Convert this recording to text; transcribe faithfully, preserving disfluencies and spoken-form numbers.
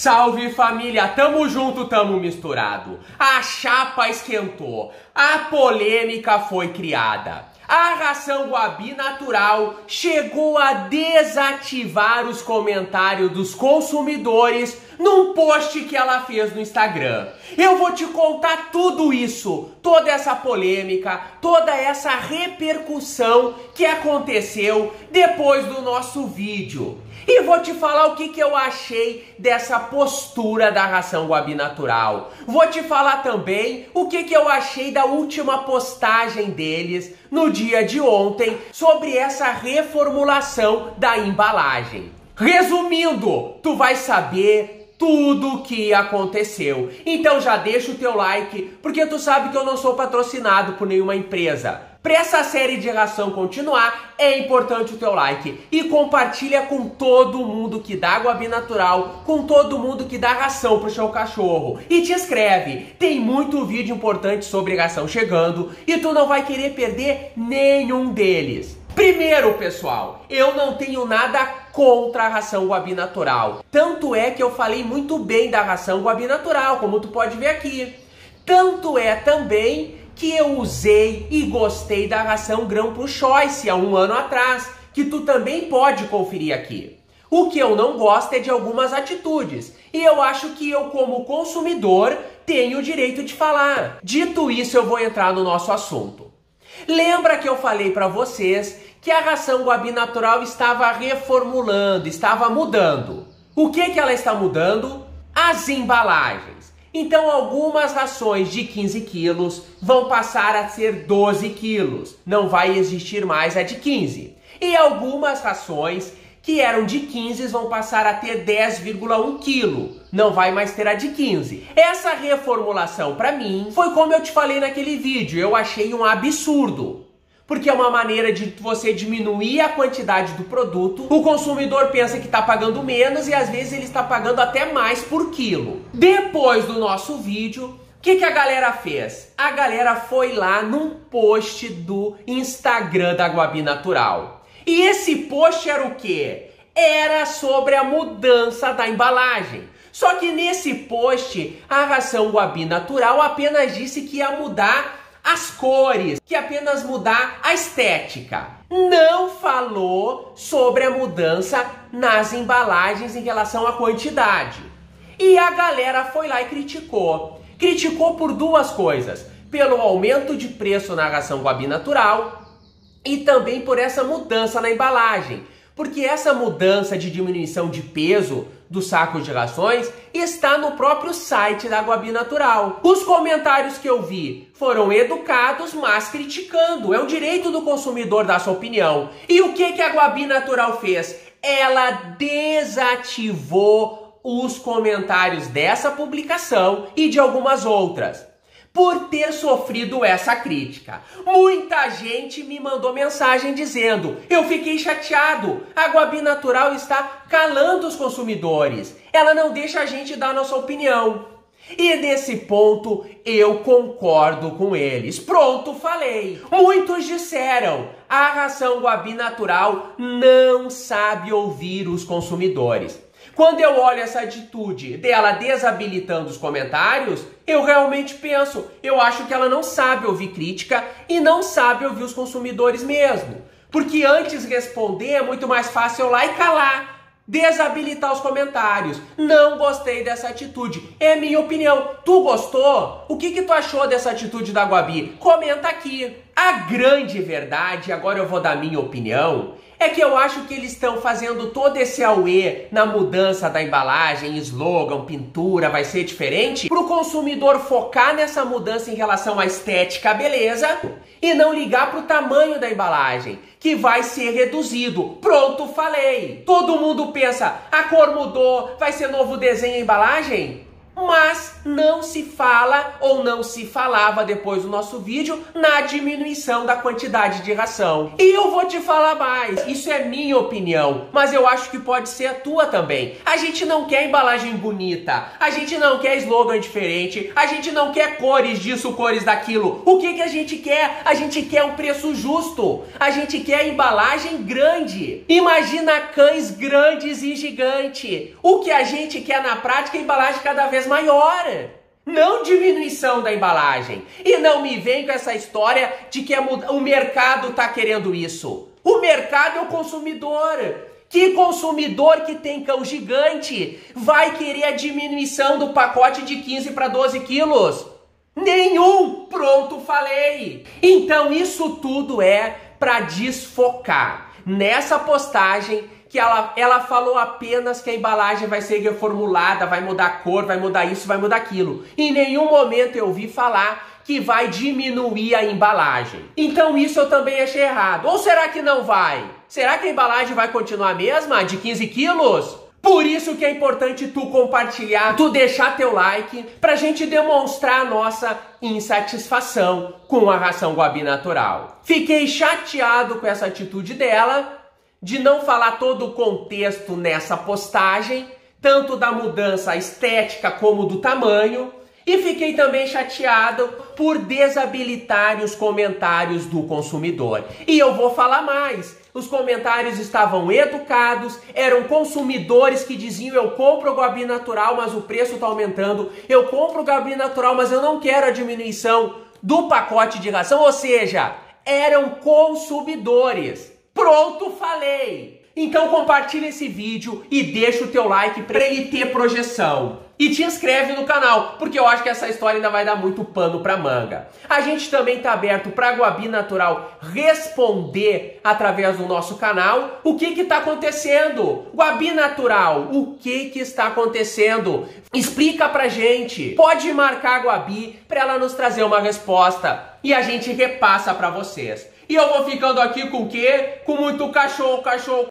Salve família, tamo junto, tamo misturado. A chapa esquentou, a polêmica foi criada. A ração Guabi Natural chegou a desativar os comentários dos consumidores num post que ela fez no Instagram. Eu vou te contar tudo isso, toda essa polêmica, toda essa repercussão que aconteceu depois do nosso vídeo. E vou te falar o que, que eu achei dessa postura da ração Guabi Natural. Vou te falar também o que, que eu achei da última postagem deles no dia de ontem sobre essa reformulação da embalagem. Resumindo, tu vai saber tudo o que aconteceu. Então já deixa o teu like, porque tu sabe que eu não sou patrocinado por nenhuma empresa. Para essa série de ração continuar, é importante o teu like. E compartilha com todo mundo que dá Guabi Natural, com todo mundo que dá ração pro seu cachorro. E te inscreve, tem muito vídeo importante sobre ração chegando e tu não vai querer perder nenhum deles. Primeiro, pessoal, eu não tenho nada contra a ração Guabi Natural. Tanto é que eu falei muito bem da ração Guabi Natural, como tu pode ver aqui. Tanto é também que eu usei e gostei da ração Grão Pro Choice há um ano atrás, que tu também pode conferir aqui. O que eu não gosto é de algumas atitudes, e eu acho que eu, como consumidor, tenho o direito de falar. Dito isso, eu vou entrar no nosso assunto. Lembra que eu falei para vocês que a ração Guabi Natural estava reformulando, estava mudando. O que que ela está mudando? As embalagens. Então algumas rações de quinze quilos vão passar a ser doze quilos. Não vai existir mais a de quinze. E algumas rações que eram de quinze vão passar a ter dez vírgula um quilos. Não vai mais ter a de quinze. Essa reformulação, para mim, foi como eu te falei naquele vídeo. Eu achei um absurdo. Porque é uma maneira de você diminuir a quantidade do produto. O consumidor pensa que está pagando menos e às vezes ele está pagando até mais por quilo. Depois do nosso vídeo, o que, que a galera fez? A galera foi lá num post do Instagram da Guabi Natural. E esse post era o quê? Era sobre a mudança da embalagem. Só que nesse post, a ração Guabi Natural apenas disse que ia mudar as cores, que apenas mudar a estética. Não falou sobre a mudança nas embalagens em relação à quantidade. E a galera foi lá e criticou. Criticou por duas coisas. Pelo aumento de preço na ração Guabi Natural e também por essa mudança na embalagem. Porque essa mudança de diminuição de peso do saco de rações está no próprio site da Guabi Natural. Os comentários que eu vi foram educados, mas criticando. É o direito do consumidor dar sua opinião. E o que, que a Guabi Natural fez? Ela desativou os comentários dessa publicação e de algumas outras, por ter sofrido essa crítica. Muita gente me mandou mensagem dizendo: eu fiquei chateado, a Guabi Natural está calando os consumidores, ela não deixa a gente dar a nossa opinião. E nesse ponto eu concordo com eles. Pronto, falei. Muitos disseram: a ração Guabi Natural não sabe ouvir os consumidores. Quando eu olho essa atitude dela desabilitando os comentários, eu realmente penso, eu acho que ela não sabe ouvir crítica e não sabe ouvir os consumidores mesmo. Porque antes responder é muito mais fácil eu lá e calar. Desabilitar os comentários. Não gostei dessa atitude. É minha opinião. Tu gostou? O que que tu achou dessa atitude da Guabi? Comenta aqui. A grande verdade, agora eu vou dar minha opinião, é que eu acho que eles estão fazendo todo esse auê na mudança da embalagem, slogan, pintura, vai ser diferente, para o consumidor focar nessa mudança em relação à estética, beleza, e não ligar para o tamanho da embalagem, que vai ser reduzido. Pronto, falei. Todo mundo pensa, a cor mudou, vai ser novo desenho a embalagem? mas não se fala ou não se falava depois do nosso vídeo na diminuição da quantidade de ração. E eu vou te falar mais, isso é minha opinião, mas eu acho que pode ser a tua também. A gente não quer embalagem bonita, a gente não quer slogan diferente, a gente não quer cores disso, cores daquilo. O que que a gente quer? A gente quer um preço justo, a gente quer embalagem grande. Imagina cães grandes e gigantes. O que a gente quer na prática é embalagem cada vez maior, não diminuição da embalagem. E não me vem com essa história de que o mercado tá querendo isso. O mercado é o consumidor. Que consumidor que tem cão gigante vai querer a diminuição do pacote de quinze para doze quilos? Nenhum, pronto, falei. Então isso tudo é para desfocar. Nessa postagem, que ela, ela falou apenas que a embalagem vai ser reformulada, vai mudar a cor, vai mudar isso, vai mudar aquilo. Em nenhum momento eu ouvi falar que vai diminuir a embalagem. Então isso eu também achei errado. Ou será que não vai? Será que a embalagem vai continuar a mesma, de quinze quilos? Por isso que é importante tu compartilhar, tu deixar teu like, pra gente demonstrar a nossa insatisfação com a ração Guabi Natural. Fiquei chateado com essa atitude dela, de não falar todo o contexto nessa postagem, tanto da mudança estética como do tamanho, e fiquei também chateado por desabilitar os comentários do consumidor. E eu vou falar mais. Os comentários estavam educados, eram consumidores que diziam: eu compro o Guabi Natural, mas o preço está aumentando, eu compro o Guabi Natural, mas eu não quero a diminuição do pacote de ração, ou seja, eram consumidores. Pronto, falei! Então compartilha esse vídeo e deixa o teu like pra ele ter projeção. E te inscreve no canal, porque eu acho que essa história ainda vai dar muito pano pra manga. A gente também tá aberto pra Guabi Natural responder através do nosso canal o que que tá acontecendo. Guabi Natural, o que que está acontecendo? Explica pra gente. Pode marcar a Guabi pra ela nos trazer uma resposta e a gente repassa pra vocês. E eu vou ficando aqui com o quê? Com muito cachorro, cachorro.